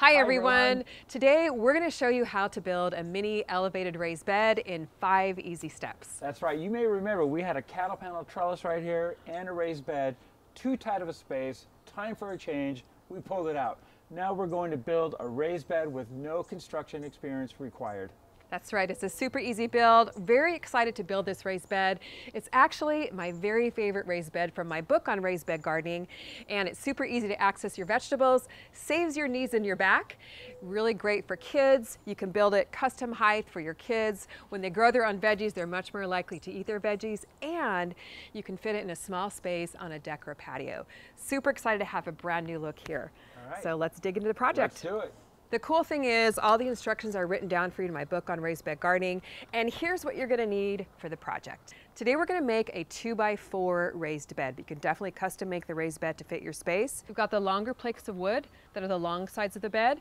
Hi everyone. Today we're going to show you how to build a mini elevated raised bed in 5 easy steps. That's right. You may remember we had a cattle panel trellis right here and a raised bed. Too tight of a space. Time for a change. We pulled it out. Now we're going to build a raised bed with no construction experience required. That's right. It's a super easy build. Very excited to build this raised bed. It's actually my very favorite raised bed from my book on raised bed gardening, and it's super easy to access your vegetables, saves your knees and your back. Really great for kids. You can build it custom height for your kids. When they grow their own veggies, they're much more likely to eat their veggies, and you can fit it in a small space on a deck or a patio. Super excited to have a brand new look here. All right. So let's dig into the project. Let's do it. The cool thing is all the instructions are written down for you in my book on raised bed gardening, and here's what you're going to need for the project. Today we're going to make a 2x4 raised bed. You can definitely custom make the raised bed to fit your space. We've got the longer planks of wood that are the long sides of the bed.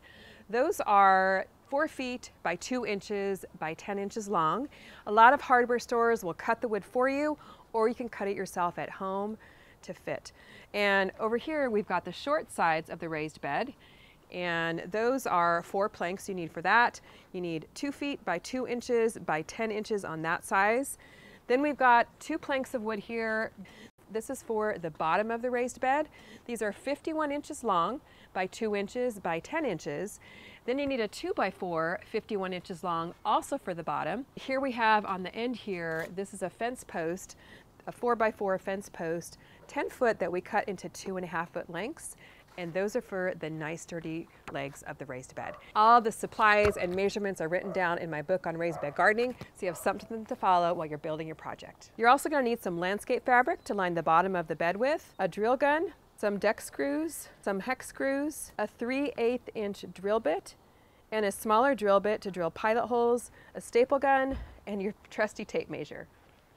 Those are 4 feet by 2 inches by 10 inches long. A lot of hardware stores will cut the wood for you, or you can cut it yourself at home to fit. And over here we've got the short sides of the raised bed. And those are 4 planks you need for that. You need 2 feet by 2 inches by 10 inches on that size. Then we've got 2 planks of wood here. This is for the bottom of the raised bed. These are 51 inches long by 2 inches by 10 inches. Then you need a 2x4, 51 inches long, also for the bottom. Here we have on the end here, this is a fence post, a 4x4 fence post, 10 foot that we cut into 2.5 foot lengths. And those are for the nice sturdy legs of the raised bed. All the supplies and measurements are written down in my book on raised bed gardening, so you have something to follow while you're building your project. You're also going to need some landscape fabric to line the bottom of the bed with, a drill gun, some deck screws, some hex screws, a 3/8 inch drill bit, and a smaller drill bit to drill pilot holes, a staple gun, and your trusty tape measure.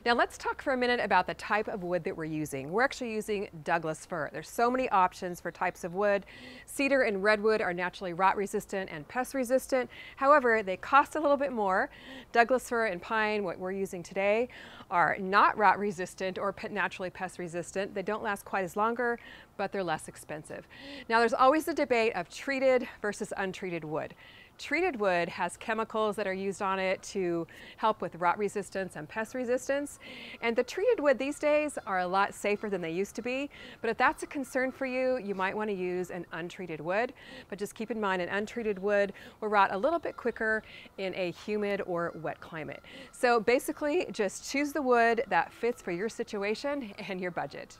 Now let's talk for a minute about the type of wood that we're using. We're actually using Douglas fir. There's so many options for types of wood. Cedar and redwood are naturally rot resistant and pest resistant. However, they cost a little bit more. Douglas fir and pine, what we're using today, are not rot resistant or naturally pest resistant. They don't last quite as longer, but they're less expensive. Now there's always the debate of treated versus untreated wood. Treated wood has chemicals that are used on it to help with rot resistance and pest resistance. And the treated wood these days are a lot safer than they used to be. But if that's a concern for you, you might want to use an untreated wood. But just keep in mind, an untreated wood will rot a little bit quicker in a humid or wet climate. So basically, just choose the wood that fits for your situation and your budget.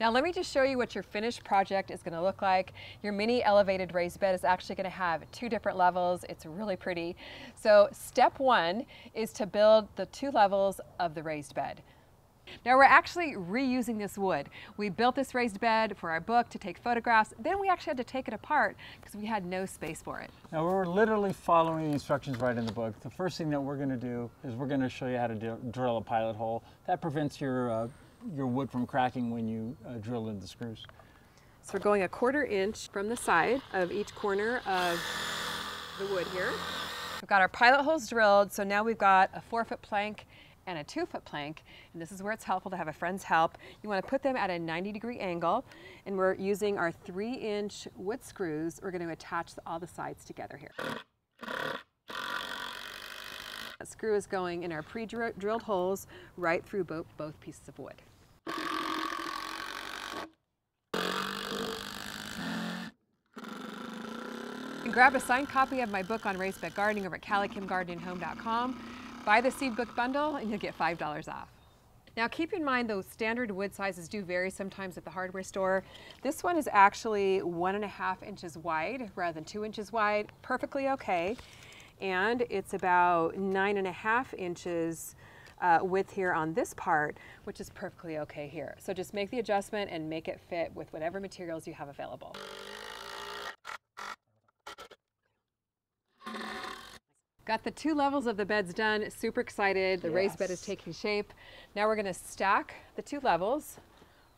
Now let me just show you what your finished project is going to look like. Your mini elevated raised bed is actually going to have 2 different levels. It's really pretty. So step 1 is to build the 2 levels of the raised bed. Now we're actually reusing this wood. We built this raised bed for our book to take photographs. Then we actually had to take it apart because we had no space for it. Now we're literally following the instructions right in the book. The first thing that we're going to do is we're going to show you how to drill a pilot hole. That prevents your wood from cracking when you drill in the screws. So we're going a 1/4 inch from the side of each corner of the wood here. We've got our pilot holes drilled, so now we've got a 4-foot plank and a 2-foot plank, and this is where it's helpful to have a friend's help. You want to put them at a 90-degree angle, and we're using our 3-inch wood screws. We're going to attach all the sides together here. That screw is going in our pre-drilled holes right through both pieces of wood. You can grab a signed copy of my book on raised bed gardening over at CaliKimGardeningHome.com. Buy the seed book bundle and you'll get $5 off. Now keep in mind those standard wood sizes do vary sometimes at the hardware store. This one is actually 1.5 inches wide rather than 2 inches wide. Perfectly okay. And it's about 9.5 inches width here on this part, which is perfectly okay here. So just make the adjustment and make it fit with whatever materials you have available. Got the 2 levels of the beds done. Super excited. The raised bed is taking shape. Now we're going to stack the 2 levels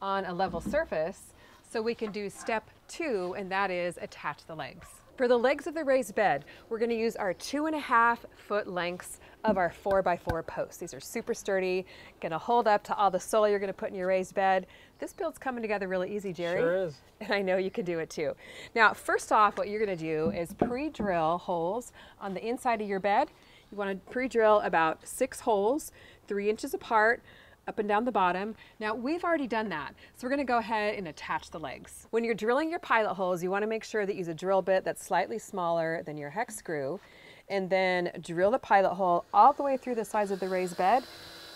on a level surface so we can do step 2, and that is attach the legs. For the legs of the raised bed, we're going to use our 2.5 foot lengths of our 4x4 posts. These are super sturdy, going to hold up to all the soil you're going to put in your raised bed. This build's coming together really easy, Jerry. Sure is. And I know you can do it too. Now, first off, what you're going to do is pre-drill holes on the inside of your bed. You want to pre-drill about 6 holes, 3 inches apart, up and down the bottom. Now, we've already done that, so we're gonna go ahead and attach the legs. When you're drilling your pilot holes, you wanna make sure that you use a drill bit that's slightly smaller than your hex screw, and then drill the pilot hole all the way through the sides of the raised bed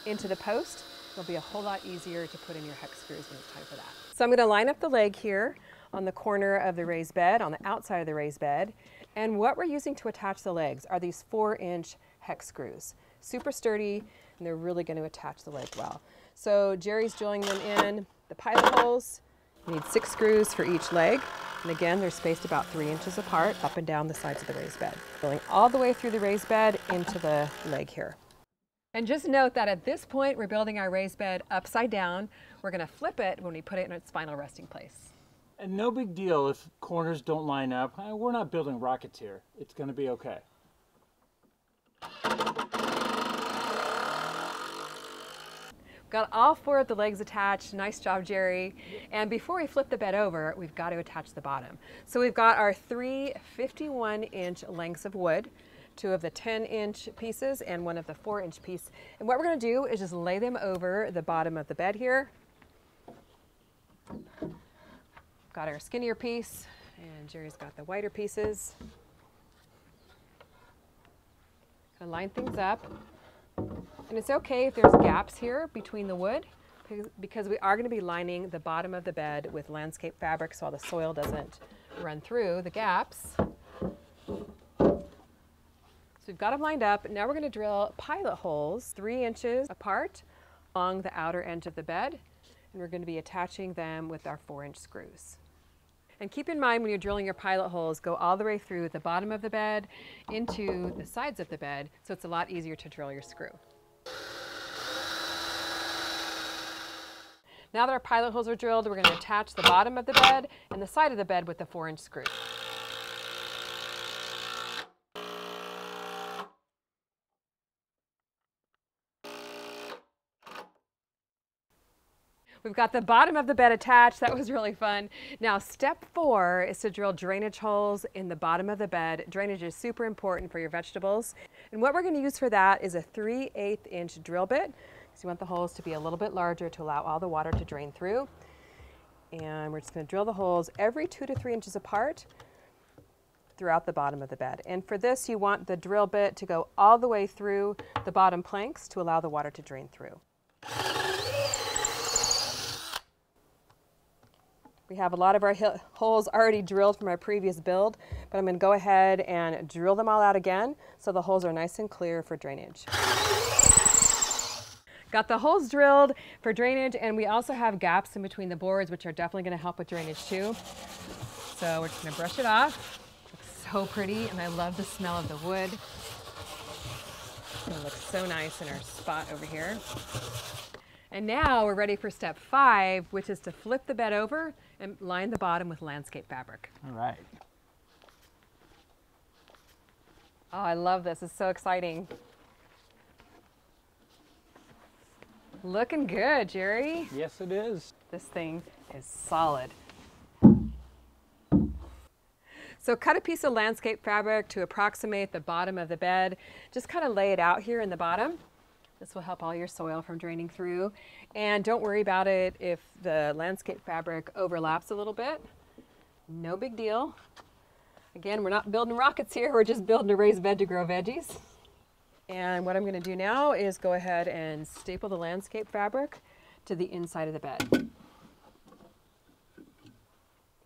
into the post. It'll be a whole lot easier to put in your hex screws when it's time for that. So I'm gonna line up the leg here on the corner of the raised bed, on the outside of the raised bed, and what we're using to attach the legs are these 4-inch hex screws. Super sturdy, and they're really going to attach the leg well. So Jerry's drilling them in the pilot holes. You need 6 screws for each leg. And again, they're spaced about 3 inches apart, up and down the sides of the raised bed. Drilling all the way through the raised bed into the leg here. And just note that at this point, we're building our raised bed upside down. We're going to flip it when we put it in its final resting place. And no big deal if corners don't line up. We're not building rockets here. It's going to be okay. Got all 4 of the legs attached. Nice job, Jerry. And before we flip the bed over, we've got to attach the bottom. So we've got our 3 51-inch lengths of wood, 2 of the 10-inch pieces and 1 of the 4-inch piece. And what we're going to do is just lay them over the bottom of the bed here. Got our skinnier piece, and Jerry's got the wider pieces. Gonna line things up. And it's okay if there's gaps here between the wood, because we are going to be lining the bottom of the bed with landscape fabric so all the soil doesn't run through the gaps. So we've got them lined up. Now we're going to drill pilot holes 3 inches apart along the outer edge of the bed, and we're going to be attaching them with our 4-inch screws. And keep in mind when you're drilling your pilot holes, go all the way through the bottom of the bed into the sides of the bed, so it's a lot easier to drill your screw. Now that our pilot holes are drilled, we're going to attach the bottom of the bed and the side of the bed with the 4-inch screw. We've got the bottom of the bed attached. That was really fun. Now, step 4 is to drill drainage holes in the bottom of the bed. Drainage is super important for your vegetables. And what we're going to use for that is a 3/8-inch drill bit, because you want the holes to be a little bit larger to allow all the water to drain through. And we're just going to drill the holes every 2 to 3 inches apart throughout the bottom of the bed. And for this, you want the drill bit to go all the way through the bottom planks to allow the water to drain through. We have a lot of our holes already drilled from our previous build, but I'm going to go ahead and drill them all out again so the holes are nice and clear for drainage. Got the holes drilled for drainage, and we also have gaps in between the boards, which are definitely going to help with drainage too. So we're just going to brush it off. It looks so pretty, and I love the smell of the wood. It's going to look so nice in our spot over here. And now we're ready for step 5, which is to flip the bed over and line the bottom with landscape fabric. All right. Oh, I love this. It's so exciting. Looking good, Jerry. Yes, it is. This thing is solid. So cut a piece of landscape fabric to approximate the bottom of the bed. Just kind of lay it out here in the bottom. This will help all your soil from draining through. And don't worry about it if the landscape fabric overlaps a little bit. No big deal. Again, we're not building rockets here. We're just building a raised bed to grow veggies. And what I'm going to do now is go ahead and staple the landscape fabric to the inside of the bed. You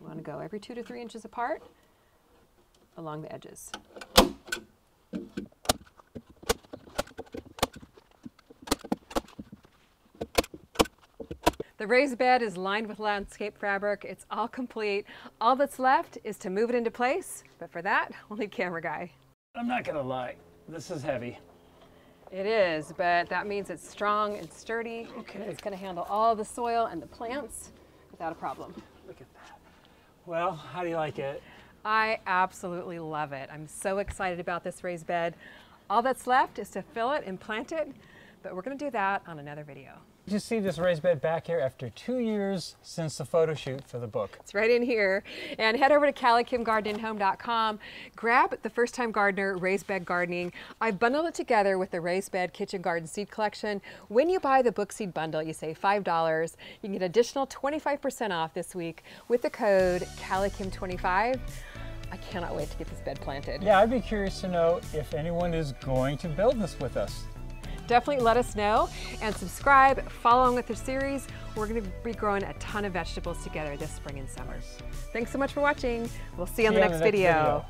want to go every 2 to 3 inches apart along the edges. The raised bed is lined with landscape fabric. It's all complete. All that's left is to move it into place, but for that, we'll need Camera Guy. I'm not gonna lie, this is heavy. It is, but that means it's strong and sturdy. Okay. And it's gonna handle all the soil and the plants without a problem. Look at that. Well, how do you like it? I absolutely love it. I'm so excited about this raised bed. All that's left is to fill it and plant it, but we're going to do that on another video. You see this raised bed back here after 2 years since the photo shoot for the book. It's right in here. And head over to CaliKimGardeningHome.com. Grab The First-Time Gardener Raised Bed Gardening. I've bundled it together with the Raised Bed Kitchen Garden Seed Collection. When you buy the book seed bundle, you save $5. You can get an additional 25% off this week with the code CaliKim25. I cannot wait to get this bed planted. Yeah, I'd be curious to know if anyone is going to build this with us. Definitely let us know and subscribe, follow along with the series. We're going to be growing a ton of vegetables together this spring and summer. Thanks so much for watching. We'll see you on the next video.